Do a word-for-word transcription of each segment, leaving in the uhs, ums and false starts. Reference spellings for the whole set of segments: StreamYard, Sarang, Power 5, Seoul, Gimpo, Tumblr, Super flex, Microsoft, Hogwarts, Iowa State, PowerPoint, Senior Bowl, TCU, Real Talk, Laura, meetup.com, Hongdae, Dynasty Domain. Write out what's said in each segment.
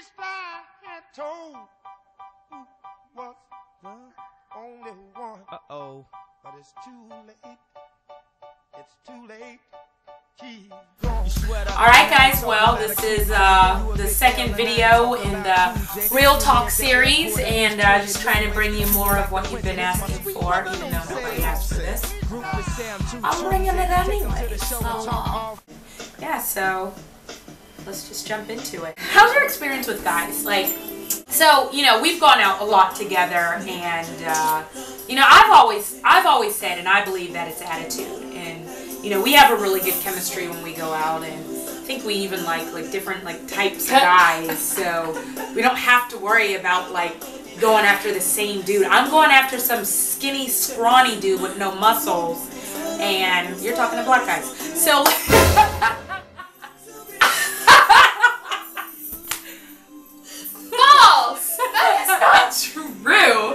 passed by and told who was the only one. Uh-oh. But it's too late. It's too late. Alright guys, well this is uh, the second video in the Real Talk series, and uh, just trying to bring you more of what you've been asking for, even though nobody asked for this. Uh, I'm bringing it anyway. So, yeah, so let's just jump into it. How's your experience with guys? Like, so, you know, we've gone out a lot together, and uh, you know, I've always, I've always said, and I believe that it's attitude. You know, we have a really good chemistry when we go out, and I think we even like like different like types of guys, so we don't have to worry about like going after the same dude. I'm going after some skinny, scrawny dude with no muscles, and you're talking to black guys. So false! That is not true.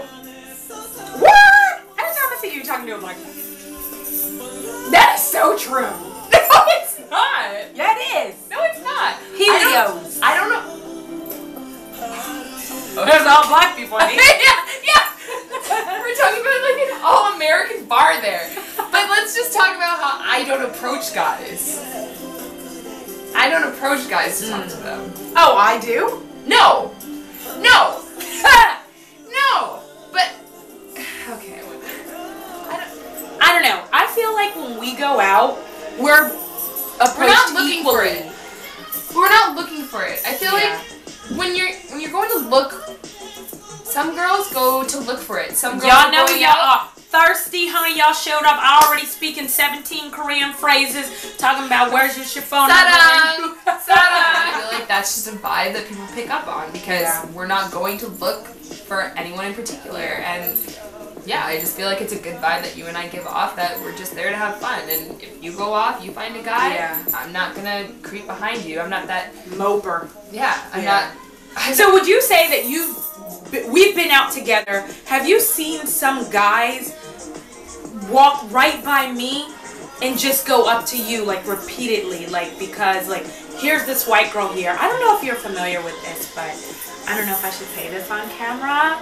What? I don't know if I see you talking to a black guy. That is so true. No, it's not. Yeah, it is. No, it's not. Helios. I don't, I don't know. Oh, there's all black people in here. Yeah, yeah. We're talking about like an all-American bar there. But let's just talk about how I don't approach guys. I don't approach guys to talk mm. to them. Oh, I do? No. No. No. But, okay. I don't know. I feel like when we go out, we're approached we're not looking equally. for it. We're not looking for it. I feel yeah. like when you're when you're going to look, some girls go to look for it. Some girls y'all know y'all are thirsty, honey. Y'all showed up already speaking seventeen Korean phrases, talking about where's your chiffon. Sarang, sarang. I feel like that's just a vibe that people pick up on because yeah. we're not going to look for anyone in particular, and. Yeah, I just feel like it's a good vibe that you and I give off, that we're just there to have fun, and if you go off, you find a guy, yeah. I'm not gonna creep behind you, I'm not that... Moper. Yeah, I'm yeah. not... I'm so would you say that you've... We've been out together, have you seen some guys walk right by me and just go up to you, like, repeatedly, like, because, like, here's this white girl here. I don't know if you're familiar with this, but I don't know if I should say this on camera.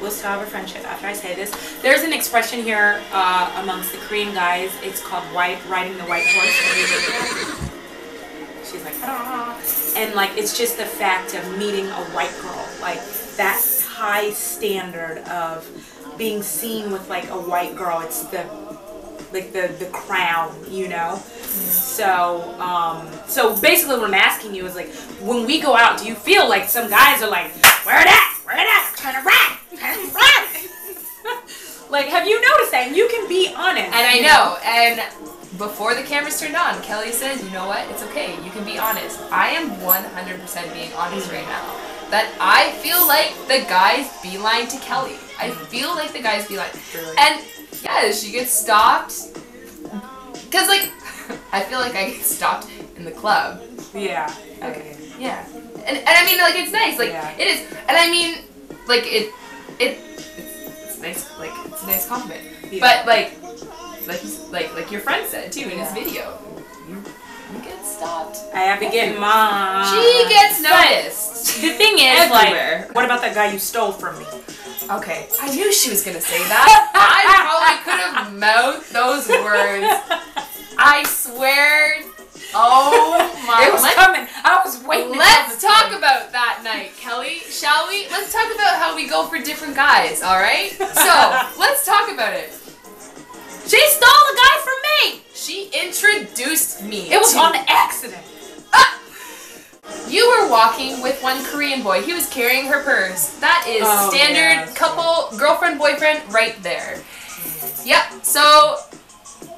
We'll still have a friendship after I say this. There's an expression here uh, amongst the Korean guys. It's called white riding the white horse. She's like, ah. And like, it's just the fact of meeting a white girl. Like that high standard of being seen with like a white girl. It's the like the the crown, you know. So um, so basically, what I'm asking you is like, when we go out, do you feel like some guys are like, where it at? Where it at? Turn around. Like, have you noticed that? And you can be honest. And I know, and before the cameras turned on, Kelly says, you know what, it's okay, you can be honest. I am one hundred percent being honest right now. That I feel like the guys beeline to Kelly. I feel like the guys beeline. Really? And yeah, she gets stopped. Because, like, I feel like I get stopped in the club. Yeah. Okay. Yeah. And, and I mean, like, it's nice. Like, yeah. it is. And I mean, like, it... It, it's, it's nice, like it's a nice compliment. Yeah. But like, like, like, like your friend said too in yeah. his video, you, you get stopped. I have to get mom. She gets noticed. But the thing is, everywhere. Like, what about that guy you stole from me? Okay, I knew she was gonna say that. I probably could have mouthed those words. I swear. Oh my! It was let's, coming. I was waiting. Let's talk thing. about that night, Kelly. Shall we? Let's talk about how we go for different guys. All right. So let's talk about it. She stole a guy from me. She introduced me. It was to... on accident. Ah! You were walking with one Korean boy. He was carrying her purse. That is oh, standard yeah, couple, true. girlfriend, boyfriend, right there. Yep. So.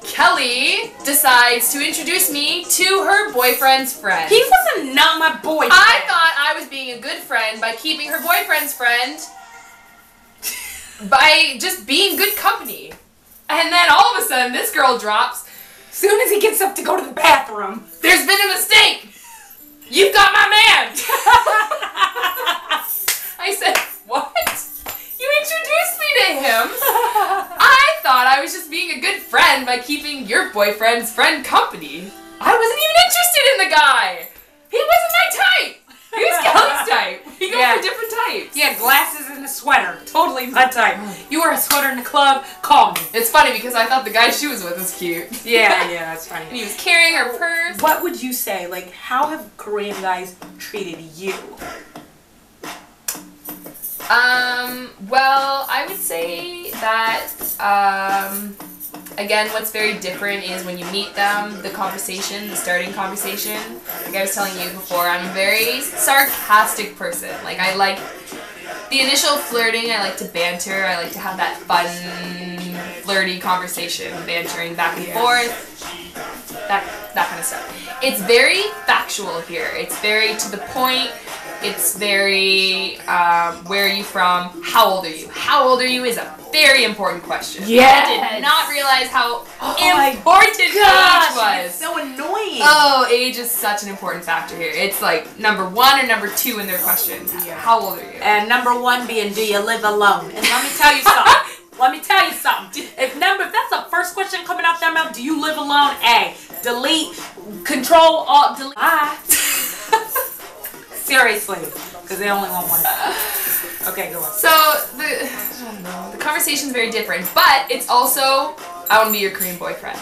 Kelly decides to introduce me to her boyfriend's friend. He wasn't not my boyfriend. I thought I was being a good friend by keeping her boyfriend's friend, by just being good company. And then all of a sudden, this girl drops. Soon as he gets up to go to the bathroom, there's been a mistake. You've got my man. I said, what? You introduced me to him. I thought I was just being a good friend by keeping your boyfriend's friend company. I wasn't even interested in the guy. He wasn't my type. He was Kelly's type. had glasses and a sweater. Totally my type. You wear a sweater in the club, call me. It's funny because I thought the guy she was with was cute. Yeah, yeah, that's funny. And he was carrying her purse. What would you say? Like, how have Korean guys treated you? Um, well, I would say that, um, again, what's very different is when you meet them, the conversation, the starting conversation. Like I was telling you before, I'm a very sarcastic person. Like, I like the initial flirting, I like to banter, I like to have that fun, flirty conversation, bantering back and forth, that, that kind of stuff. It's very factual here. It's very to the point. It's very, um, where are you from? How old are you? How old are you is a very important question. Yes. I did not realize how oh important age was. It's so annoying. Oh, age is such an important factor here. It's like number one or number two in their questions. Yeah. How old are you? And number one being, do you live alone? And let me tell you something. Let me tell you something. If number, if that's the first question coming out their mouth, do you live alone? A, delete, control, alt, delete. Bye. Seriously, because they only want one. Okay, go on. So, the, I don't know, the conversation's very different, but it's also, I want to be your Korean boyfriend.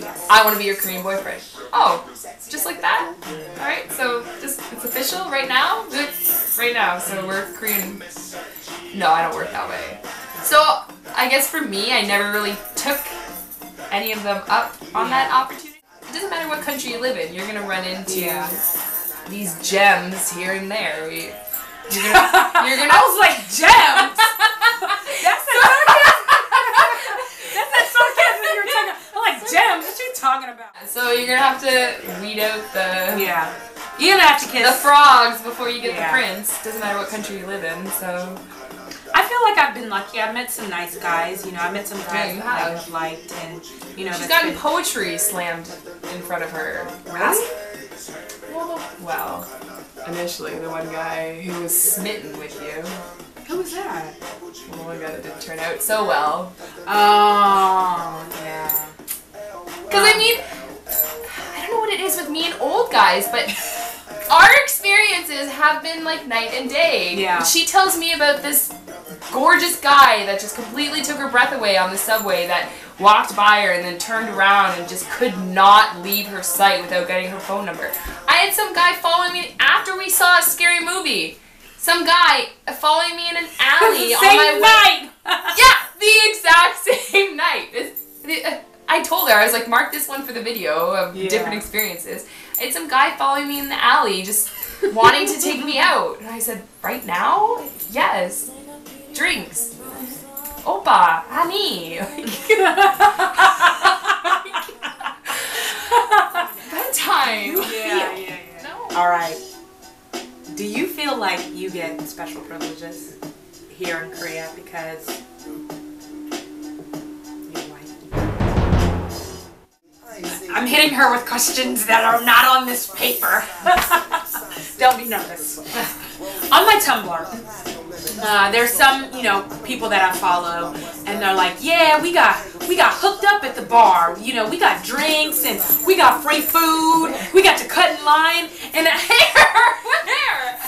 Yes. I want to be your Korean boyfriend. Oh, just like that? Alright, so just, it's official right now? It's right now, so we're Korean. No, I don't work that way. So, I guess for me, I never really took any of them up on that opportunity. It doesn't matter what country you live in, you're going to run into... Yeah. These gems here and there. We, you're gonna, you're gonna I was like, gems? That's that sarcasm. That's that sarcasm you were talking about. I'm like, gems? What are you talking about? So you're gonna have to weed out the... Yeah. You're gonna have to kiss the frogs before you get yeah. the prince. Doesn't matter what country you live in, so... I feel like I've been lucky. I've met some nice guys, you know, I met some guys yeah, that I've liked, and, you know... She's gotten been... poetry slammed in front of her. Really? Well, initially the one guy who was smitten with you. Who was that? The one guy that didn't turn out so well. Oh, yeah. Because I mean, I don't know what it is with me and old guys, but our experiences have been like night and day. Yeah. She tells me about this gorgeous guy that just completely took her breath away on the subway that walked by her and then turned around and just could not leave her sight without getting her phone number. I had some guy following me after we saw a scary movie. Some guy following me in an alley the on same my night. Way. Yeah, the exact same night. It's, I told her, I was like, mark this one for the video of yeah. different experiences. I had some guy following me in the alley just wanting to take me out. And I said, right now? Yes. Drinks. Opa, honey. Bedtime. Yeah, yeah, yeah. No. All right. Do you feel like you get special privileges here in Korea because you're white? I'm hitting her with questions that are not on this paper. Don't be nervous. On my Tumblr. Uh, there's some, you know, people that I follow, and they're like, yeah, we got we got hooked up at the bar. You know, we got drinks, and we got free food. We got to cut in line, and hair.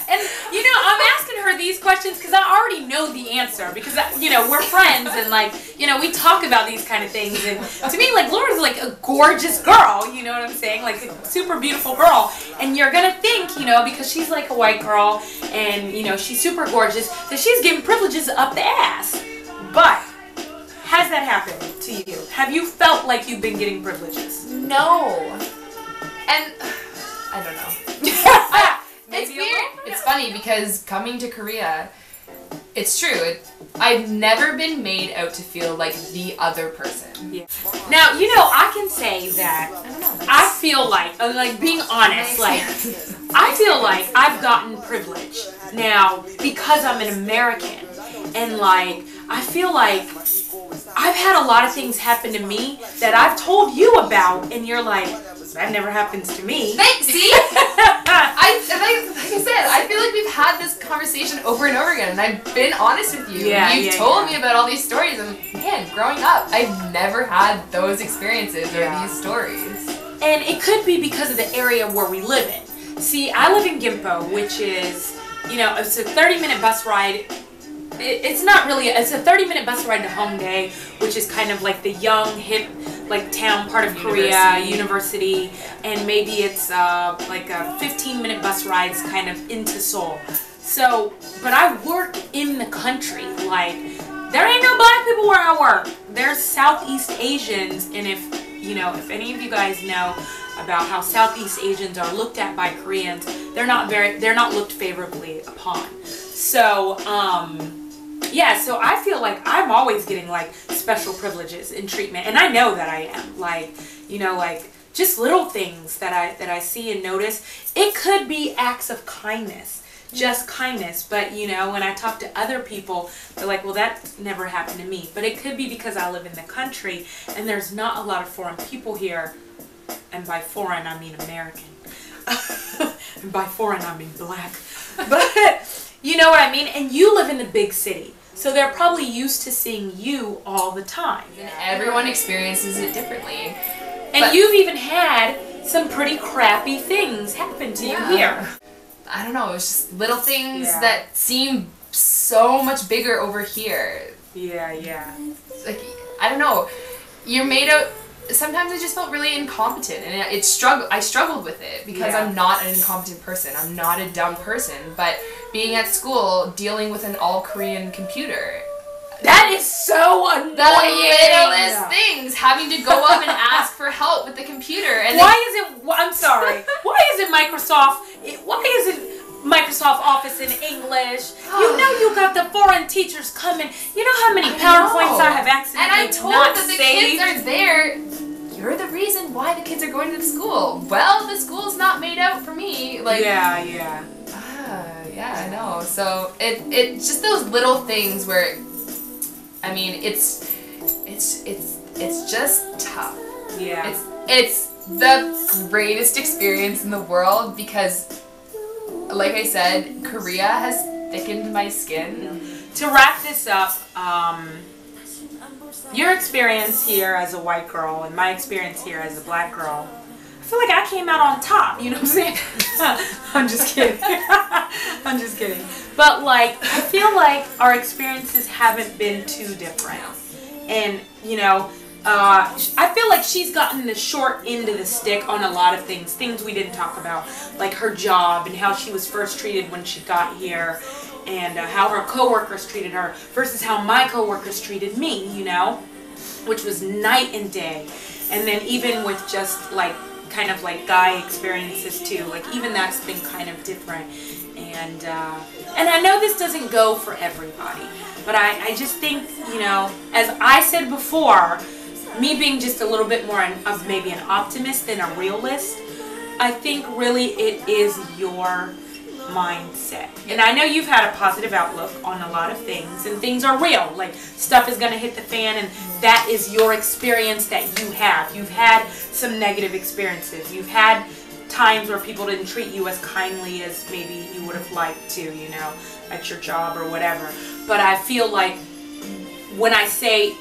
And, you know, I'm asking her these questions because I already know the answer because, I, you know, we're friends, and, like, you know, we talk about these kind of things. And to me, like, Laura's, like, a gorgeous girl, you know what I'm saying? Like, a super beautiful girl. And you're going to think, you know, because she's, like, a white girl, and, you know, she's super gorgeous, that she's getting privileges up the ass. But has that happened to you? Have you felt like you've been getting privileges? No. And I don't know. I, it's weird. It's funny because coming to Korea, it's true. It, I've never been made out to feel like the other person. Yeah. Now, you know, I can say that I, don't know, I feel like, like being honest, like I feel like I've gotten privilege now because I'm an American, and like I feel like I've had a lot of things happen to me that I've told you about, and you're like, that never happens to me. Thanks, see? I, I, like I said, I feel like we've had this conversation over and over again, and I've been honest with you. Yeah, You've yeah, told yeah. me about all these stories, and man, growing up, I've never had those experiences yeah. or these stories. And it could be because of the area where we live in. See, I live in Gimpo, which is you know, it's a thirty minute bus ride. It's not really, it's a thirty minute bus ride to Hongdae, which is kind of like the young, hip, like town part of Korea, university, and maybe it's uh, like a fifteen minute bus rides kind of into Seoul. So, but I work in the country, like, there ain't no black people where I work. There's Southeast Asians, and if, you know, if any of you guys know about how Southeast Asians are looked at by Koreans, they're not very, they're not looked favorably upon. So, um, yeah, so I feel like I'm always getting, like, special privileges and treatment, and I know that I am, like, you know, like, just little things that I, that I see and notice. It could be acts of kindness, just kindness, but, you know, when I talk to other people, they're like, well, that never happened to me, but it could be because I live in the country, and there's not a lot of foreign people here, and by foreign, I mean American, and by foreign, I mean black, but... You know what I mean? And you live in the big city, so they're probably used to seeing you all the time. And everyone experiences it differently. And but you've even had some pretty crappy things happen to yeah. you here. I don't know, it was just little things yeah. that seem so much bigger over here. Yeah, yeah. Like, I don't know, you're made out... Sometimes I just felt really incompetent, and it struggled. I struggled with it because yeah. I'm not an incompetent person. I'm not a dumb person. But being at school, dealing with an all-Korean computer, that is so annoying. The littlest yeah. things, having to go up and ask for help with the computer. And why then, is it? I'm sorry. Why is it Microsoft? Why is it Microsoft Office in English? You know you got the foreign teachers coming. You know how many I PowerPoints know. I have accidentally not saved? And I'm told that the saved. kids are there. You're the reason why the kids are going to the school. Well, the school's not made out for me. Like yeah, yeah, ah, yeah, I know. So it it just those little things where, I mean, it's it's it's it's just tough. Yeah, it's it's the greatest experience in the world because, like I said, Korea has thickened my skin. To wrap this up. Um, Your experience here as a white girl and my experience here as a black girl, I feel like I came out on top, you know what I'm saying? I'm just kidding. I'm just kidding. But like, I feel like our experiences haven't been too different. And, you know, uh, I feel like she's gotten the short end of the stick on a lot of things, things we didn't talk about, like her job and how she was first treated when she got here. And uh, how her coworkers treated her versus how my coworkers treated me, you know, which was night and day. And then even with just like kind of like guy experiences too, like even that's been kind of different. And uh, and I know this doesn't go for everybody, but I, I just think, you know, as I said before, me being just a little bit more an, of maybe an optimist than a realist, I think really it is your mindset. And I know you've had a positive outlook on a lot of things, and things are real, like stuff is gonna hit the fan, and that is your experience that you have. You've had some negative experiences, you've had times where people didn't treat you as kindly as maybe you would have liked to, you know, at your job or whatever. But I feel like when I say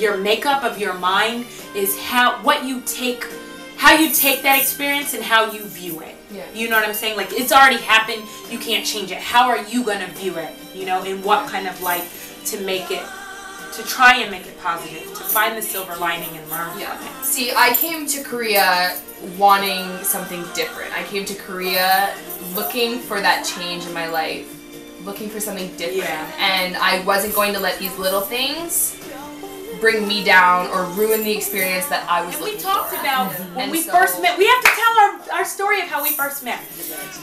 your makeup of your mind is how what you take how you take that experience and how you view it. Yeah. You know what I'm saying? Like, it's already happened. You can't change it. How are you going to view it? You know, and what kind of, like, to make it, to try and make it positive, to find the silver lining and learn yeah. from it. See, I came to Korea wanting something different. I came to Korea looking for that change in my life, looking for something different. Yeah. And I wasn't going to let these little things bring me down or ruin the experience that I was and looking for. We talked for. about mm-hmm. when and we so first met. We have to tell our, our story of how we first met.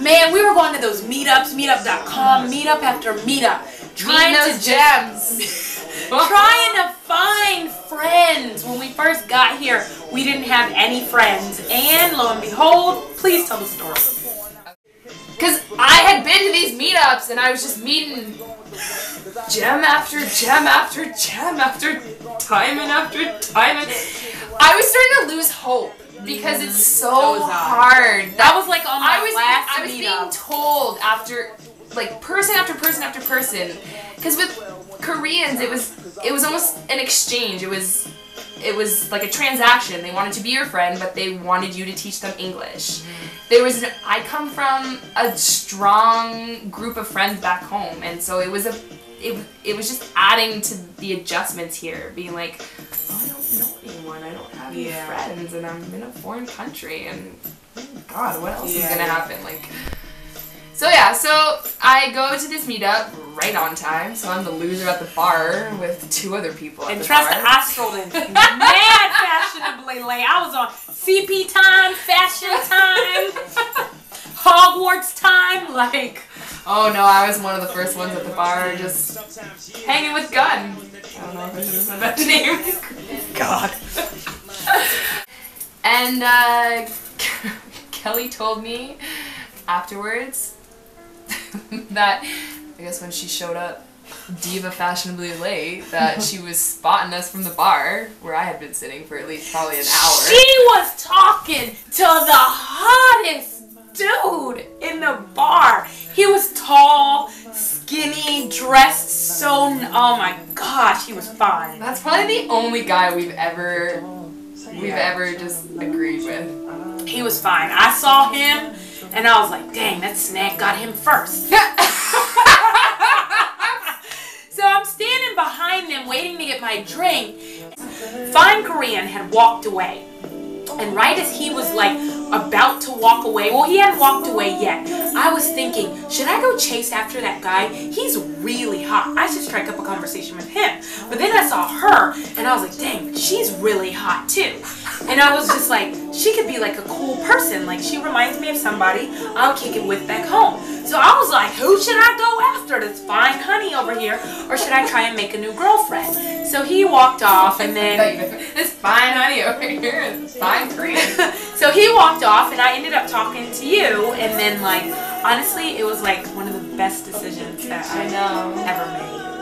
Man, we were going to those meetups, meetup dot com, meetup after meetup, trying those to gems, trying to find friends. When we first got here, we didn't have any friends, and lo and behold, please tell the story. Because I had been to these meetups, and I was just meeting gem after gem after gem after time and after time. And I was starting to lose hope because it's so hard. That was like on my last meetup. I was being told after, like, person after person after person. Because with Koreans, it was it was almost an exchange. It was it was like a transaction. They wanted to be your friend, but they wanted you to teach them English. There was an, I come from a strong group of friends back home, and so it was a, it, it was just adding to the adjustments here, being like, oh, I don't know anyone, I don't have any yeah. friends, and I'm in a foreign country, and oh God, what else yeah, is gonna yeah. happen? Like, so yeah, so I go to this meetup right on time, so I'm the loser at the bar with two other people at and the bar. And trust I strolled in mad fashionably late. I was on C P time, fashion time, Hogwarts time, like. Oh no, I was one of the first ones at the bar, just hanging with Gun. I don't know if I should have said that name. God. And uh, Kelly told me afterwards that I guess when she showed up diva fashionably late that she was spotting us from the bar where I had been sitting for at least probably an hour. She was talking to the hottest dude in the bar. He was tall, skinny, dressed so... Oh my gosh, he was fine. That's probably the only guy we've ever, we've ever just agreed with. He was fine. I saw him and I was like, dang, that snack got him first. So I'm standing behind them waiting to get my drink. Fine Korean had walked away. And right as he was like about to walk away, well, he hadn't walked away yet. I was thinking, should I go chase after that guy? He's really hot. I should strike up a conversation with him. But then I saw her and I was like, dang, she's really hot too. And I was just like, she could be like a cool person. Like, she reminds me of somebody I'll kick it with back home. So I was like, who should I go after? This fine honey over here? Or should I try and make a new girlfriend? So he walked off and then... This fine honey over here is fine green. So he walked off and I ended up talking to you. And then, like, honestly, it was like one of the best decisions that I know ever made.